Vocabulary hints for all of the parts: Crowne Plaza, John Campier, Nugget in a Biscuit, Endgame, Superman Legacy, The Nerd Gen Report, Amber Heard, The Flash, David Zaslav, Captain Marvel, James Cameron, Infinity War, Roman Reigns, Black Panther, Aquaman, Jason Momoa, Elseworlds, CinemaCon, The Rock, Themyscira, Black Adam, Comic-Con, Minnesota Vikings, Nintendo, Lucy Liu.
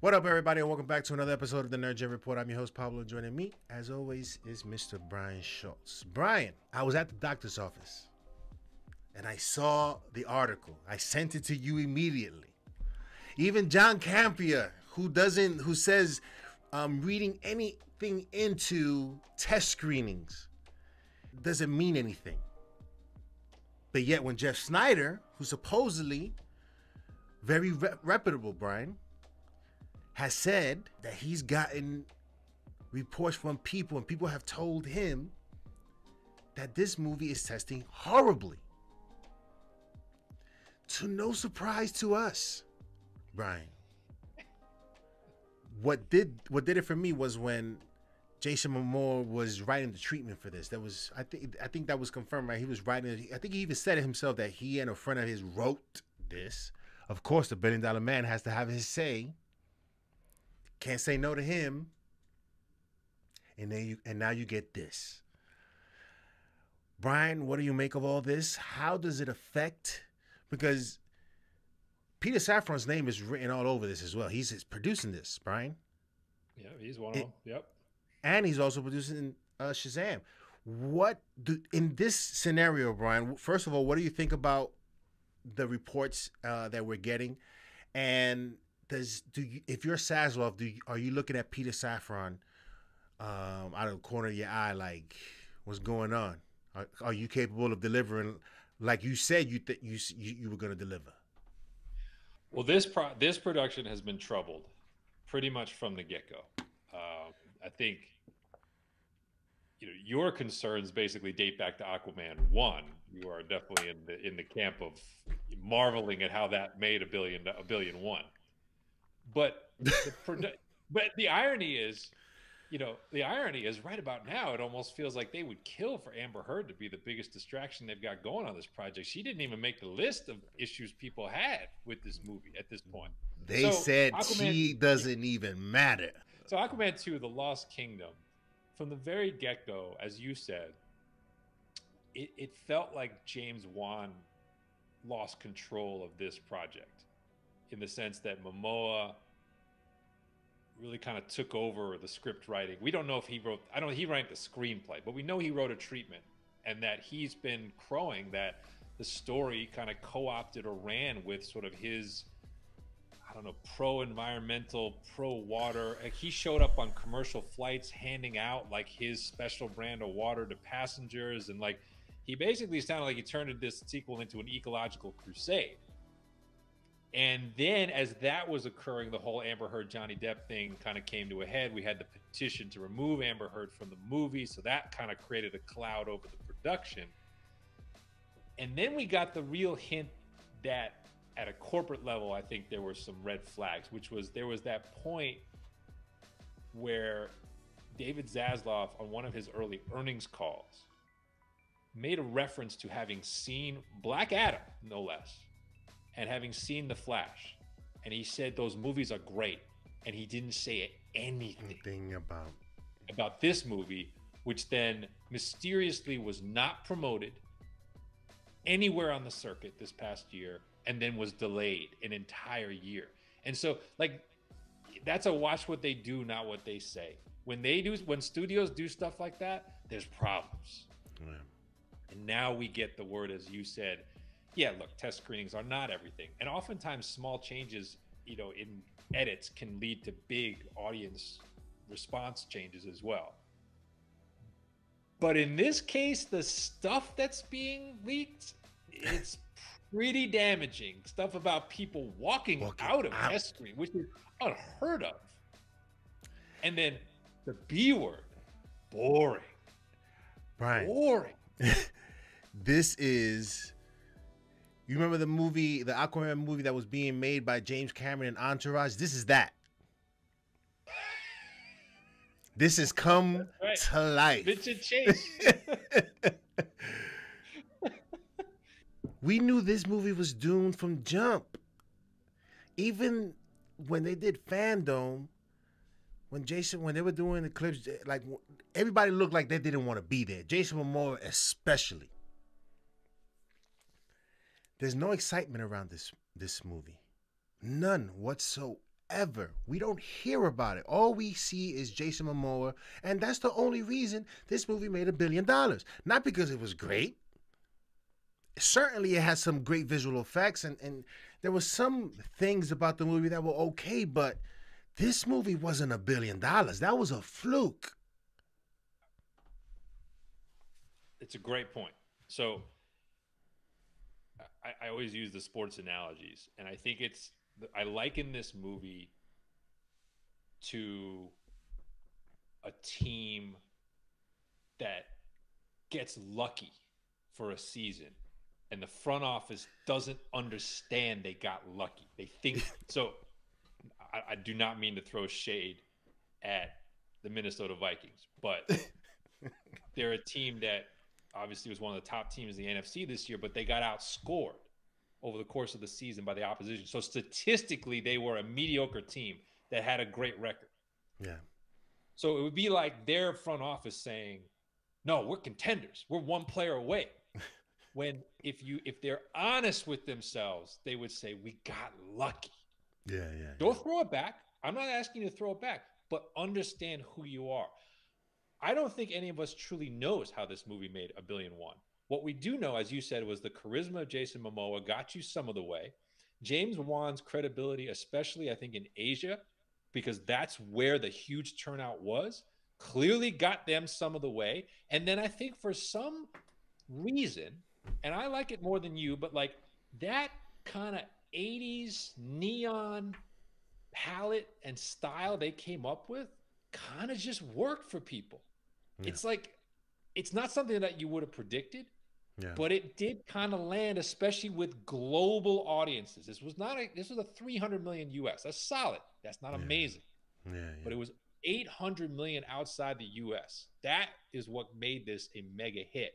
What up, everybody, and welcome back to another episode of The Nerd Gen Report. I'm your host, Pablo. Joining me, as always, is Mr. Brian Schultz. Brian, I was at the doctor's office, and I saw the article. I sent it to you immediately. Even John Campier, who says, I'm reading anything into test screenings, doesn't mean anything. But yet when Jeff Sneider, who's supposedly very reputable, Brian, has said that he's gotten reports from people and people have told him that this movie is testing horribly. To no surprise to us, Brian. What did it for me was when Jason Momoa was writing the treatment for this. That was I think that was confirmed, right? He was writing. I think he even said it himself that he and a friend of his wrote this. Of course, the billion-dollar man has to have his say. Can't say no to him. And then now you get this. Brian, what do you make of all this? How does it affect? Because Peter Safran's name is written all over this as well. He's producing this, Brian. Yeah, he's one of them. Yep. And he's also producing Shazam. In this scenario, Brian, first of all, what do you think about the reports that we're getting? And if you're Zaslav, are you looking at Peter Safran out of the corner of your eye like, what's going on? Are you capable of delivering like you said you were going to deliver? Well, this production has been troubled pretty much from the get-go. I think your concerns basically date back to Aquaman 1. You are definitely in the camp of marveling at how that made $1.1 billion. But the irony is, right about now, it almost feels like they would kill for Amber Heard to be the biggest distraction they've got going on this project. She didn't even make the list of issues people had with this movie at this point. They said she doesn't even matter. So Aquaman 2, The Lost Kingdom, from the very get-go, as you said, it felt like James Wan lost control of this project in the sense that Momoa really kind of took over the script writing. We don't know if he wrote, I don't know, he wrote the screenplay, but we know he wrote a treatment and that he's been crowing that the story kind of co-opted or ran with sort of his, I don't know, pro-environmental, pro-water. He showed up on commercial flights handing out like his special brand of water to passengers. And like, he basically sounded like he turned this sequel into an ecological crusade. And then as that was occurring, the whole Amber Heard, Johnny Depp thing kind of came to a head. We had the petition to remove Amber Heard from the movie. So that kind of created a cloud over the production. And then we got the real hint that at a corporate level, I think there were some red flags, which was there was that point where David Zaslav on one of his early earnings calls made a reference to having seen Black Adam, no less, and having seen The Flash, and he said those movies are great, and he didn't say anything about this movie, which then mysteriously was not promoted anywhere on the circuit this past year, and then was delayed an entire year. And so, like, that's a watch what they do, not what they say. When studios do stuff like that, there's problems. Yeah. And now we get the word, as you said. Yeah, look, test screenings are not everything. And oftentimes small changes, in edits can lead to big audience response changes as well. But in this case, the stuff that's being leaked, it's pretty damaging. Stuff about people walking out of test screen, which is unheard of. And then the B word, boring. Brian. Boring. This is... You remember the movie, the Aquaman movie that was being made by James Cameron and Entourage? This is that. This has come right to life. Bitch and chase. We knew this movie was doomed from jump. Even when they did Fandom, when they were doing the clips, like everybody looked like they didn't want to be there. Jason Momoa especially. There's no excitement around this movie. None whatsoever. ever. We don't hear about it. All we see is Jason Momoa, and that's the only reason this movie made $1 billion. Not because it was great. Certainly it has some great visual effects, and there were some things about the movie that were okay, but this movie wasn't $1 billion. That was a fluke. It's a great point. So I always use the sports analogies, and I think it's, I liken this movie to a team that gets lucky for a season, and the front office doesn't understand they got lucky. They think so. I do not mean to throw shade at the Minnesota Vikings, but they're a team that obviously was one of the top teams in the NFC this year, but they got outscored over the course of the season by the opposition. So statistically, they were a mediocre team that had a great record. Yeah. So it would be like their front office saying, no, we're contenders. We're one player away. When if they're honest with themselves, they would say, we got lucky. Yeah, yeah. Don't throw it back. I'm not asking you to throw it back, but understand who you are. I don't think any of us truly knows how this movie made $1.1 billion. What we do know, as you said, was the charisma of Jason Momoa got you some of the way. James Wan's credibility, especially I think in Asia, because that's where the huge turnout was, clearly got them some of the way. And then I think for some reason, and I like it more than you, but like that kind of 80s neon palette and style they came up with kind of just worked for people. Yeah. It's like, it's not something that you would have predicted, yeah, but it did kind of land, especially with global audiences. This was not a, this was a 300 million US. That's solid. That's not amazing. Yeah, yeah. But it was 800 million outside the US. That is what made this a mega hit.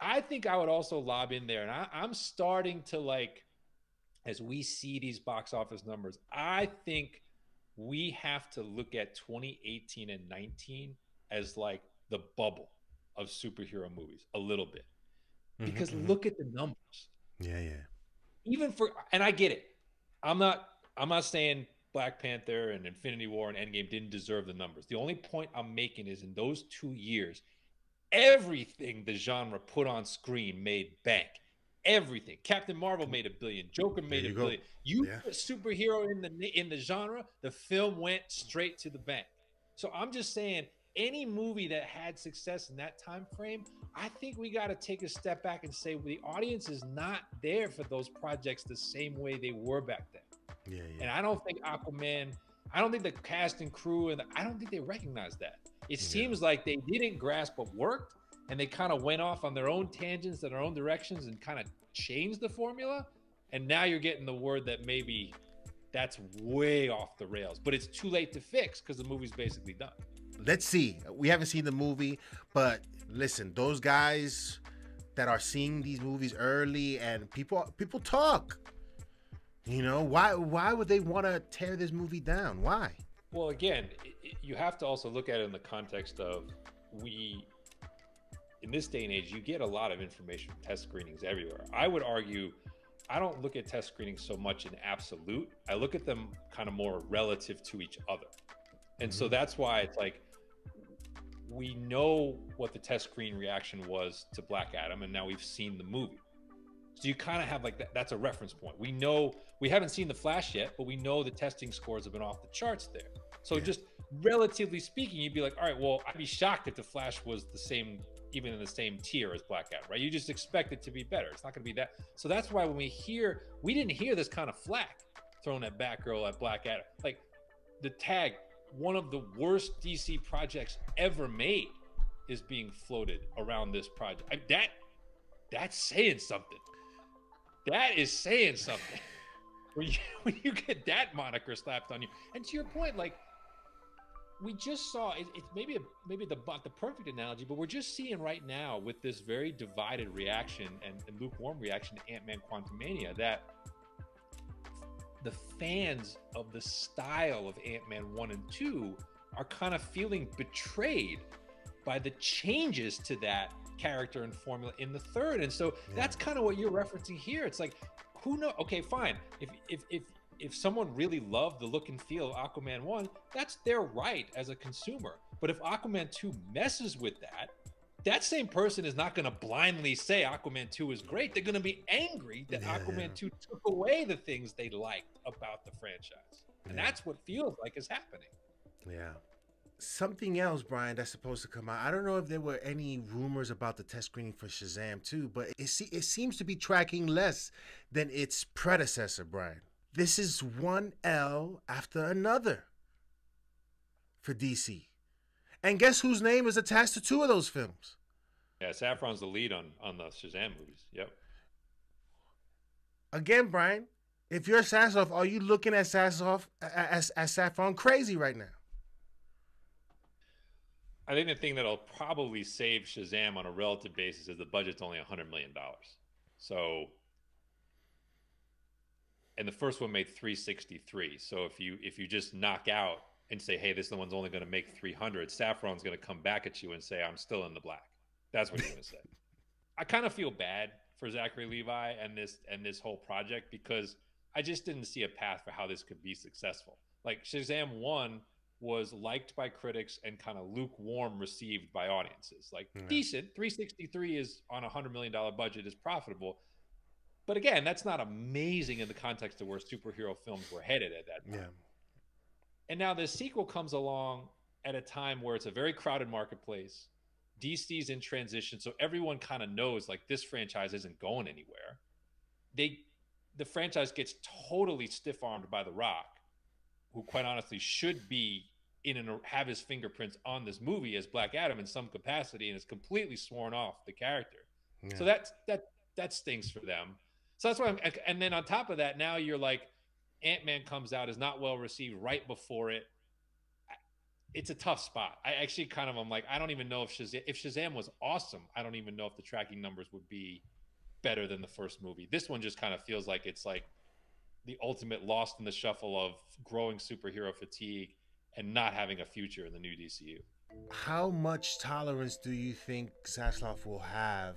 I think I would also lob in there, and I'm starting to like, as we see these box office numbers, I think we have to look at 2018 and 19 as like the bubble of superhero movies a little bit, because look at the numbers. Yeah, yeah. Even for, and I get it. I'm not saying Black Panther and Infinity War and Endgame didn't deserve the numbers. The only point I'm making is in those 2 years, everything the genre put on screen made bank. Everything. Captain Marvel made $1 billion. Joker made $1 billion. You put a superhero in the genre, the film went straight to the bank. So I'm just saying, any movie that had success in that time frame, I think we got to take a step back and say, well, the audience is not there for those projects the same way they were back then. Yeah, yeah. And I don't think Aquaman, I don't think the cast and crew, and I don't think they recognize that. It seems like they didn't grasp what worked, and they kind of went off on their own tangents and their own directions and kind of changed the formula. And now you're getting the word that maybe that's way off the rails, but it's too late to fix because the movie's basically done. Let's see. We haven't seen the movie, but listen, those guys that are seeing these movies early, and people talk, you know, why would they want to tear this movie down? Why? Well, again, you have to also look at it in the context of, we, in this day and age, you get a lot of information from test screenings everywhere. I would argue, I don't look at test screenings so much in absolute. I look at them kind of more relative to each other. And so that's why it's like, we know what the test screen reaction was to Black Adam, and now we've seen the movie. So you kind of have like, that's a reference point. We know, we haven't seen The Flash yet, but we know the testing scores have been off the charts there. So just relatively speaking, you'd be like, all right, well, I'd be shocked if The Flash was the same, even in the same tier as Black Adam, right? You just expect it to be better. It's not gonna be that. So that's why when we didn't hear this kind of flack thrown at Batgirl, at Black Adam, like the tag, one of the worst DC projects ever made, is being floated around this project. I mean, that's saying something. That is saying something. When you get that moniker slapped on you. And to your point, like, we just saw, it's maybe the perfect analogy, but we're just seeing right now with this very divided reaction and lukewarm reaction to Ant-Man Quantumania, that the fans of the style of Ant-Man 1 and 2 are kind of feeling betrayed by the changes to that character and formula in the third. And so that's kind of what you're referencing here. It's like, who knows? Okay, fine. If if someone really loved the look and feel of Aquaman 1, that's their right as a consumer. But if Aquaman 2 messes with that, that same person is not going to blindly say Aquaman 2 is great. They're going to be angry that Aquaman 2 took away the things they liked about the franchise. And that's what feels like is happening. Yeah. Something else, Brian, that's supposed to come out. I don't know if there were any rumors about the test screening for Shazam 2, but it seems to be tracking less than its predecessor, Brian. This is one L after another for DC. And guess whose name is attached to two of those films? Yeah, Safran's the lead on the Shazam movies. Yep. Again, Brian, if you're Zaslav, are you looking at Zaslav as Safran crazy right now? I think the thing that'll probably save Shazam on a relative basis is the budget's only $100 million. So, and the first one made 363. So if you just knock out and say, hey, this one's only going to make 300, Safran's going to come back at you and say, I'm still in the black. That's what he's going to say. I kind of feel bad for Zachary Levi and this whole project, because I just didn't see a path for how this could be successful. Like, Shazam 1 was liked by critics and kind of lukewarm received by audiences. Like, decent, 363 is on a $100 million budget is profitable. But again, that's not amazing in the context of where superhero films were headed at that time. Yeah. And now this sequel comes along at a time where it's a very crowded marketplace. DC's in transition, so everyone kind of knows, like, this franchise isn't going anywhere. The franchise gets totally stiff-armed by The Rock, who quite honestly should be have his fingerprints on this movie as Black Adam in some capacity, and is completely sworn off the character. Yeah. So that stings for them. So that's why and then on top of that, now you're like, Ant-Man comes out, is not well received right before it. It's a tough spot. I actually kind of am like, I don't even know if Shazam was awesome, I don't even know if the tracking numbers would be better than the first movie. This one just kind of feels like it's like the ultimate lost in the shuffle of growing superhero fatigue and not having a future in the new DCU. How much tolerance do you think Zaslav will have?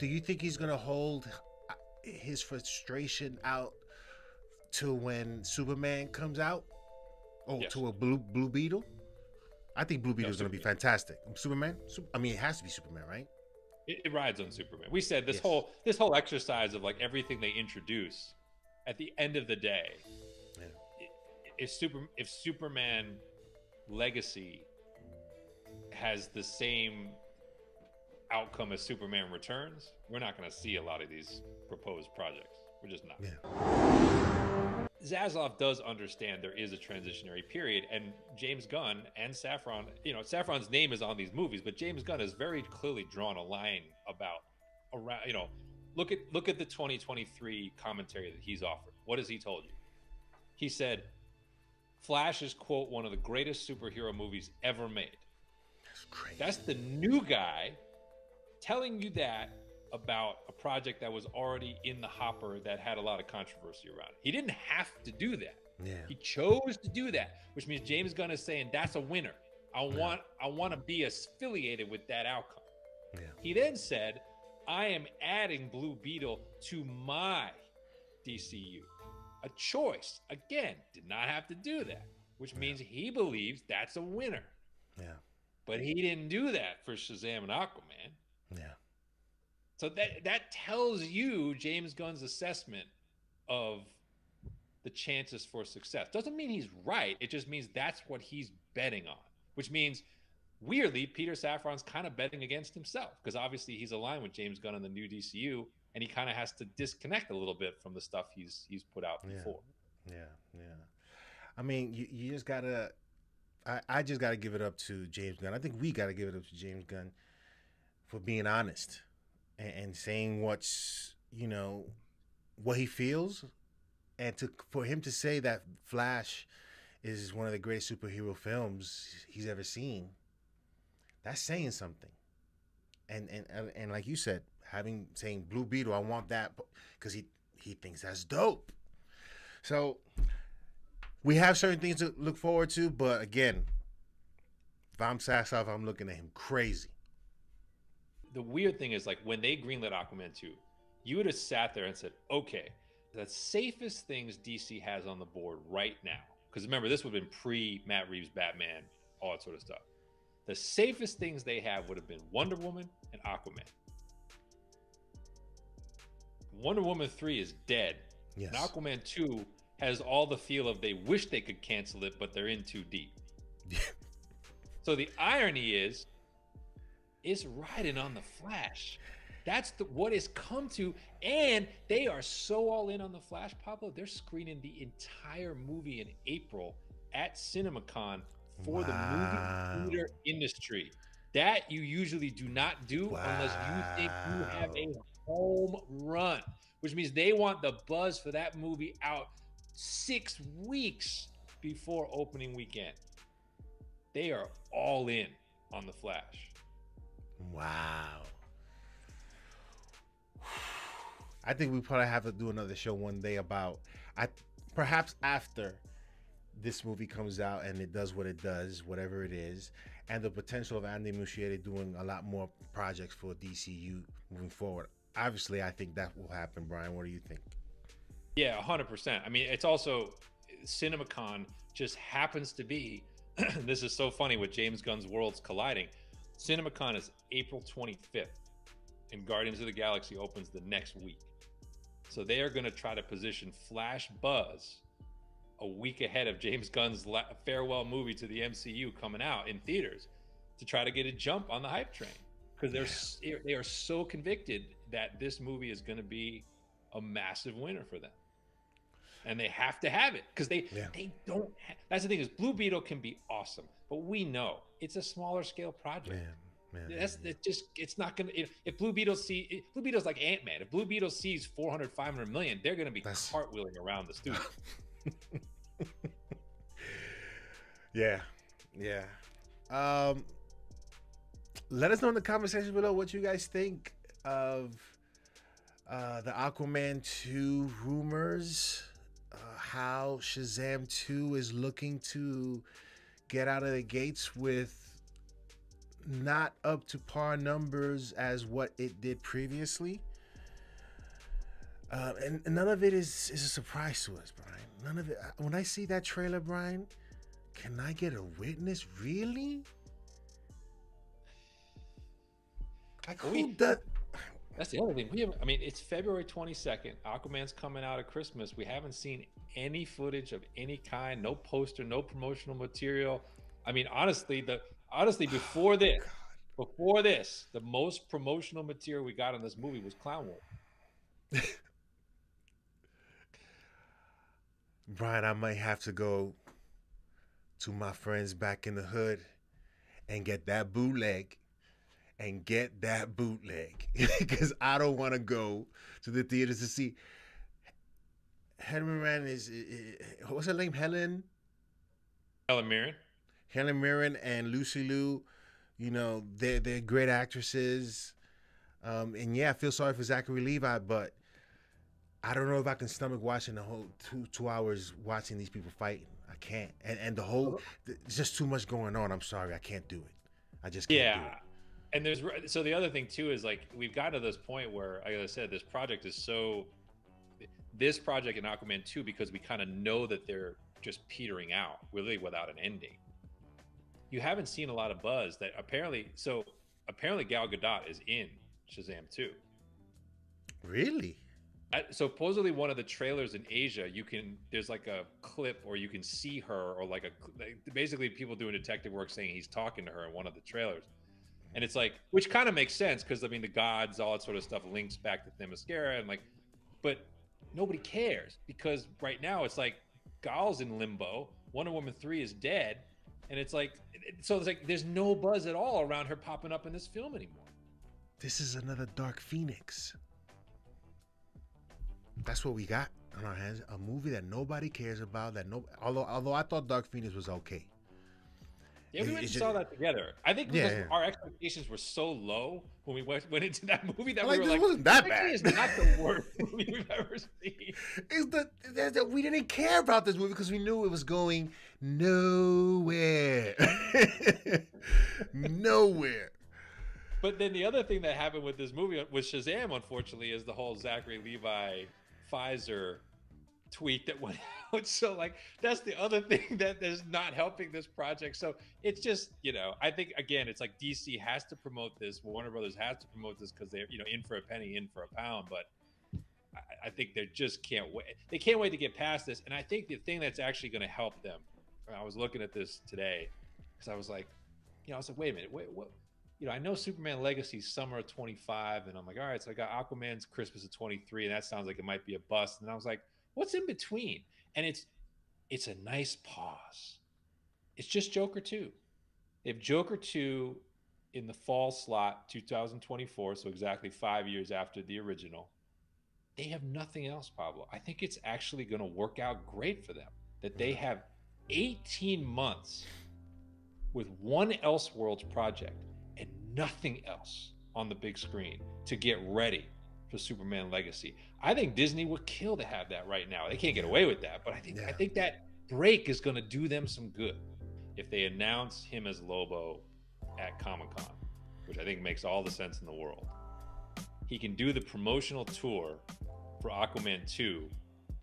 Do you think he's going to hold his frustration out to when Superman comes out? Oh, yes. To a Blue Beetle? I think Blue Beetle is going to be fantastic. Superman? I mean, it has to be Superman, right? It rides on Superman. We said this whole exercise of, like, everything they introduce at the end of the day, if Superman Legacy has the same outcome as Superman Returns, we're not going to see a lot of these proposed projects. We're just not. Yeah. Zaslav does understand there is a transitionary period, and James Gunn and Safran, Safran's name is on these movies, but James Gunn has very clearly drawn a line around, look at the 2023 commentary that he's offered. What has he told you? He said, Flash is, quote, one of the greatest superhero movies ever made. That's crazy. That's the new guy telling you that about a project that was already in the hopper that had a lot of controversy around it. He didn't have to do that. Yeah. He chose to do that, which means James Gunn is saying that's a winner. I want to be affiliated with that outcome. Yeah. He then said, I am adding Blue Beetle to my DCU. A choice. Again, did not have to do that, which means he believes that's a winner. Yeah. But he didn't do that for Shazam and Aquaman. Yeah. So that tells you James Gunn's assessment of the chances for success. Doesn't mean he's right. It just means that's what he's betting on, which means, weirdly, Peter Safran's kind of betting against himself, because obviously he's aligned with James Gunn in the new DCU, and he kind of has to disconnect a little bit from the stuff he's put out before. Yeah. I mean, you just got to – I just got to give it up to James Gunn. I think we got to give it up to James Gunn for being honest and saying what he feels, and for him to say that Flash is one of the greatest superhero films he's ever seen, that's saying something. And like you said, saying Blue Beetle, I want that, because he thinks that's dope. So we have certain things to look forward to, but again, if I'm Zaslav, I'm looking at him crazy. The weird thing is, like, when they greenlit Aquaman 2, you would have sat there and said, okay, the safest things DC has on the board right now, because remember, this would have been pre-Matt Reeves Batman, all that sort of stuff. The safest things they have would have been Wonder Woman and Aquaman. Wonder Woman 3 is dead. Yes. And Aquaman 2 has all the feel of they wish they could cancel it, but they're in too deep. So the irony is, it's riding on the Flash. That's what it's come to. And they are so all in on the Flash, Pablo. They're screening the entire movie in April at CinemaCon for the movie theater industry. That you usually do not do unless you think you have a home run, which means they want the buzz for that movie out 6 weeks before opening weekend. They are all in on the Flash. Wow. I think we probably have to do another show one day about, perhaps after this movie comes out and it does what it does, whatever it is, and the potential of Andy Muschietti doing a lot more projects for DCU moving forward. Obviously, I think that will happen. Brian, what do you think? Yeah, 100%. I mean, it's also, CinemaCon just happens to be, this is so funny with James Gunn's worlds colliding. CinemaCon is April 25th, and Guardians of the Galaxy opens the next week. So they are going to try to position Flash buzz a week ahead of James Gunn's farewell movie to the MCU coming out in theaters to try to get a jump on the hype train, because they are so convicted that this movie is going to be a massive winner for them. And they have to have it, because they don't have, that's the thing, is Blue Beetle can be awesome, but we know it's a smaller scale project. It's not gonna, if Blue Beetle Blue Beetle's like Ant-Man. If Blue Beetle sees 400, 500 million, they're gonna be cartwheeling around the studio. Let us know in the comment section below what you guys think of the Aquaman 2 rumors, how Shazam 2 is looking to get out of the gates with not up to par numbers as what it did previously. And none of it is a surprise to us, Brian. None of it. When I see that trailer, Brian, can I get a witness? Really? Like, who does... That's the other thing. I mean, it's February 22nd. Aquaman's coming out at Christmas. We haven't seen any footage of any kind, no poster, no promotional material. I mean, honestly, before this, the most promotional material we got on this movie was Clown Wolf. Brian, I might have to go to my friends back in the hood and get that bootleg. Because I don't want to go to the theaters to see Helen Mirren. What's her name? Helen Mirren. Helen Mirren and Lucy Liu, you know, they're great actresses. And yeah, I feel sorry for Zachary Levi, but I don't know if I can stomach watching the whole two hours watching these people fighting. I can't. And the whole, it's just too much going on. I'm sorry, I can't do it. I just can't do it. And so the other thing too is, like, we've gotten to this point where, like I said, this project is so, this project in Aquaman 2, because we kind of know that they're just petering out really without an ending. You haven't seen a lot of buzz that apparently Gal Gadot is in Shazam 2. Really? Supposedly one of the trailers in Asia, there's like a clip, or you can see her, or basically people doing detective work saying he's talking to her in one of the trailers. And it's like, which kind of makes sense, because I mean, the gods, all that sort of stuff links back to Themyscira, and but nobody cares, because right now it's like Gal's in limbo, Wonder Woman 3 is dead, and it's like there's no buzz at all around her popping up in this film anymore. This is another Dark Phoenix. That's what we got on our hands, a movie that nobody cares about. Although I thought Dark Phoenix was okay. Yeah, we went and saw that together. I think our expectations were so low when we went into that movie that we were like, it wasn't that bad. It's not the worst movie we've ever seen. We didn't care about this movie because we knew it was going nowhere. Nowhere. But then the other thing that happened with this movie, with Shazam, unfortunately, is the whole Zachary Levi Pfizer tweet that went out. So like, that's the other thing that is not helping this project. So it's just, you know, I think again, it's like DC has to promote this. Warner Brothers has to promote this because they're, you know, in for a penny, in for a pound. But I think they just can't wait. They can't wait to get past this. And I think the thing that's actually going to help them, and I was looking at this today because I was like, you know, I was like, wait a minute, wait, what? You know, I know Superman Legacy summer of 25, and I'm like, all right, so I got Aquaman's Christmas of 23, and that sounds like it might be a bust. And I was like, what's in between? And it's a nice pause. It's just Joker 2. They have Joker 2 in the fall slot, 2024, so exactly 5 years after the original. They have nothing else, Pablo. I think it's actually going to work out great for them that they have 18 months with one Elseworlds project and nothing else on the big screen to get ready for Superman Legacy. I think Disney would kill to have that right now. They can't get away with that, but I think that break is going to do them some good if they announce him as Lobo at Comic-Con, which I think makes all the sense in the world. He can do the promotional tour for Aquaman 2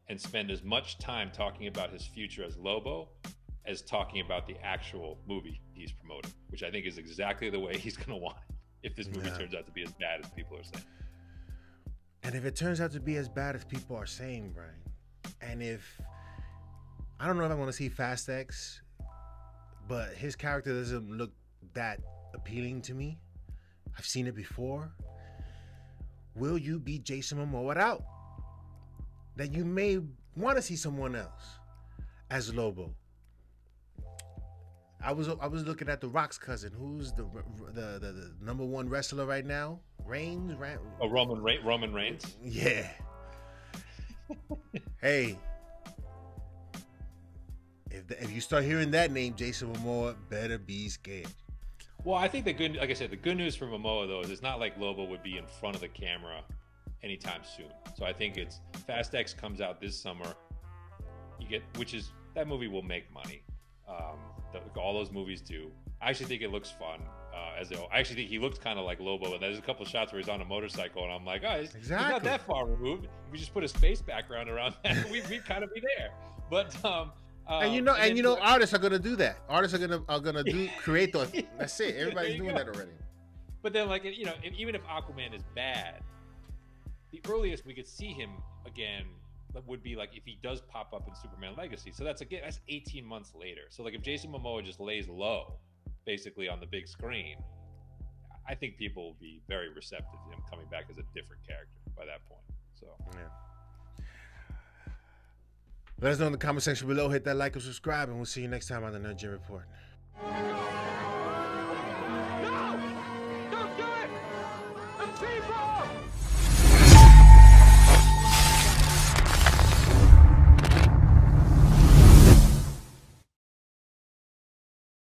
and spend as much time talking about his future as Lobo as talking about the actual movie he's promoting, which I think is exactly the way he's going to want it if this movie turns out to be as bad as people are saying. And if it turns out to be as bad as people are saying, Brian, and if, I don't know if I want to see Fast X, but his character doesn't look that appealing to me. I've seen it before. Will you be Jason Momoa out? That you may want to see someone else as Lobo. I was looking at The Rock's cousin, who's the number one wrestler right now, Reigns. Roman Reigns. Yeah. Hey, if you start hearing that name, Jason Momoa, better be scared. Well, I think the good news for Momoa though is it's not like Lobo would be in front of the camera anytime soon. So I think it's Fast X comes out this summer. That movie will make money. All those movies do. I actually think it looks fun. I actually think he looks kind of like Lobo. And there's a couple of shots where he's on a motorcycle, and I'm like, oh, he's not that far removed. If we just put a space background around that, we'd kind of be there. But artists are gonna do that. Artists are gonna do create those. That's it. Everybody's doing that already. But then, like, you know, even if Aquaman is bad, the earliest we could see him again would be like if he does pop up in Superman Legacy. So that's 18 months later. So like if Jason Momoa just lays low basically on the big screen, I think people will be very receptive to him coming back as a different character by that point. So yeah. Let us know in the comment section below. Hit that like and subscribe, and we'll see you next time on the Nerd Gen Report. No! Don't do it! The people!